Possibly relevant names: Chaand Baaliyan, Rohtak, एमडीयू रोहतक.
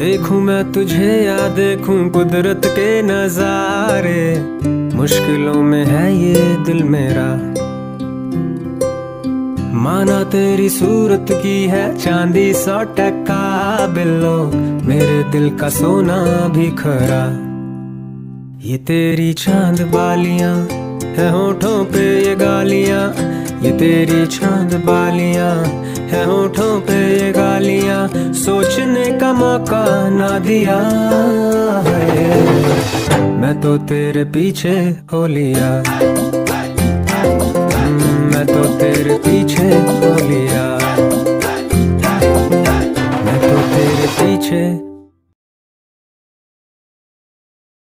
देखूं मैं तुझे या देखूं कुदरत के नजारे, मुश्किलों में है ये दिल मेरा। माना तेरी सूरत की है चांदी 100 टका बिलो, मेरे दिल का सोना भी खरा। ये तेरी चांद बालियां है होठों पे ये गालियां, ये तेरी चांद बालियां है होठों पे ये गालियां, सोचने का मौका ना दिया है, मैं तो तेरे पीछे हो लिया, मैं तो तेरे पीछे हो लिया, मैं तो तेरे पीछे।